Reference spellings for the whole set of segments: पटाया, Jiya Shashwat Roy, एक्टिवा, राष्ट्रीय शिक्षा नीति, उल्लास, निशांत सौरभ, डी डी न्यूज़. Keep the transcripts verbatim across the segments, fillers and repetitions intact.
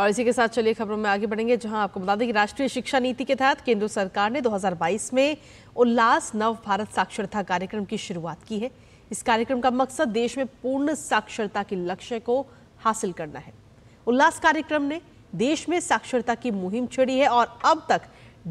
और इसी के साथ चलिए खबरों में आगे बढ़ेंगे, जहां आपको बता दें कि राष्ट्रीय शिक्षा नीति के तहत केंद्र सरकार ने दो हज़ार बाईस में उल्लास नव भारत साक्षरता कार्यक्रम की शुरुआत की है। इस कार्यक्रम का मकसद देश में पूर्ण साक्षरता के लक्ष्य को हासिल करना है। उल्लास कार्यक्रम ने देश में साक्षरता की मुहिम छेड़ी है और अब तक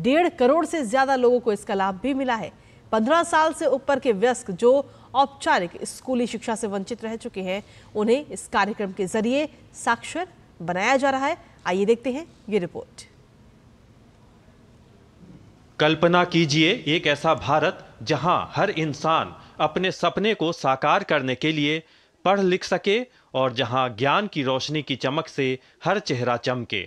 डेढ़ करोड़ से ज्यादा लोगों को इसका लाभ भी मिला है। पंद्रह साल से ऊपर के वयस्क जो औपचारिक स्कूली शिक्षा से वंचित रह चुके हैं, उन्हें इस कार्यक्रम के जरिए साक्षर बनाया जा रहा है। आइए देखते हैं ये रिपोर्ट। कल्पना कीजिए एक ऐसा भारत जहां हर इंसान अपने सपने को साकार करने के लिए पढ़ लिख सके और जहां ज्ञान की रोशनी की चमक से हर चेहरा चमके।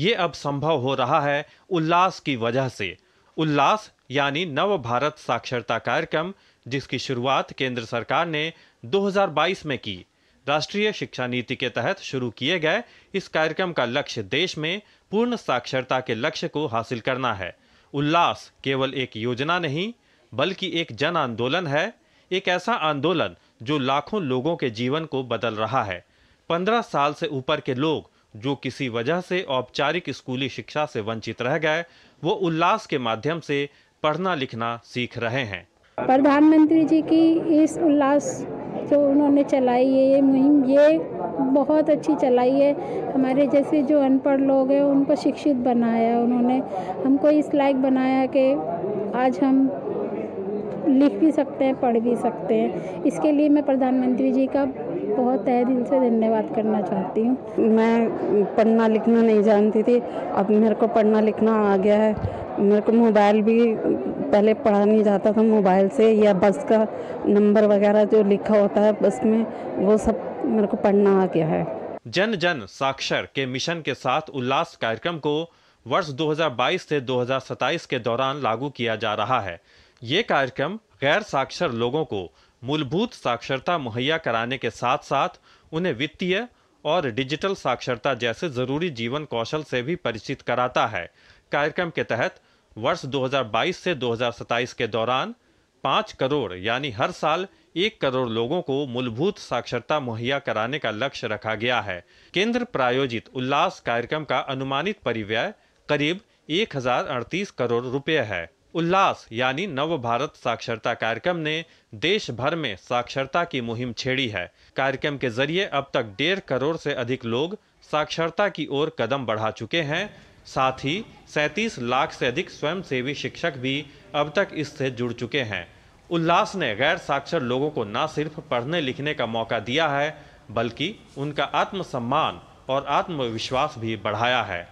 ये अब संभव हो रहा है उल्लास की वजह से। उल्लास यानी नव भारत साक्षरता कार्यक्रम, जिसकी शुरुआत केंद्र सरकार ने दो हज़ार बाईस में की। राष्ट्रीय शिक्षा नीति के तहत शुरू किए गए इस कार्यक्रम का लक्ष्य देश में पूर्ण साक्षरता के लक्ष्य को हासिल करना है। उल्लास केवल एक योजना नहीं बल्कि एक जन आंदोलन है, एक ऐसा आंदोलन जो लाखों लोगों के जीवन को बदल रहा है। पंद्रह साल से ऊपर के लोग जो किसी वजह से औपचारिक स्कूली शिक्षा से वंचित रह गए, वो उल्लास के माध्यम से पढ़ना लिखना सीख रहे हैं। प्रधानमंत्री जी की इस उल्लास जो उन्होंने चलाई है ये मुहिम, ये बहुत अच्छी चलाई है। हमारे जैसे जो अनपढ़ लोग हैं उनको शिक्षित बनाया उन्होंने, हमको इस लायक बनाया कि आज हम लिख भी सकते हैं, पढ़ भी सकते हैं। इसके लिए मैं प्रधानमंत्री जी का बहुत तहे दिल से धन्यवाद करना चाहती हूँ। मैं पढ़ना लिखना नहीं जानती थी, अब मेरे को पढ़ना लिखना आ गया है। मेरे को मोबाइल भी पहले पढ़ा नहीं जाता था, मोबाइल से या बस का नंबर वगैरह जो लिखा होता है बस में, वो सब मेरे को पढ़ना आ गया है। जन जन साक्षर के मिशन के साथ उल्लास कार्यक्रम को वर्ष दो हज़ार बाईस से दो हज़ार सत्ताईस के दौरान लागू किया जा रहा है। ये कार्यक्रम गैर साक्षर लोगों को मूलभूत साक्षरता मुहैया कराने के साथ साथ उन्हें वित्तीय और डिजिटल साक्षरता जैसे जरूरी जीवन कौशल से भी परिचित कराता है। कार्यक्रम के तहत वर्ष दो हज़ार बाईस से दो हज़ार सत्ताईस के दौरान पाँच करोड़ यानी हर साल एक करोड़ लोगों को मूलभूत साक्षरता मुहैया कराने का लक्ष्य रखा गया है। केंद्र प्रायोजित उल्लास कार्यक्रम का अनुमानित परिव्यय करीब एक हजार अड़तीस करोड़ रुपये है। उल्लास यानी नव भारत साक्षरता कार्यक्रम ने देश भर में साक्षरता की मुहिम छेड़ी है। कार्यक्रम के जरिए अब तक डेढ़ करोड़ से अधिक लोग साक्षरता की ओर कदम बढ़ा चुके हैं। साथ ही सैंतीस लाख से अधिक स्वयंसेवी शिक्षक भी अब तक इससे जुड़ चुके हैं। उल्लास ने गैर साक्षर लोगों को न सिर्फ पढ़ने लिखने का मौका दिया है बल्कि उनका आत्मसम्मान और आत्मविश्वास भी बढ़ाया है।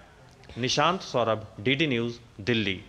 निशांत सौरभ, डी डी न्यूज़, Delhi.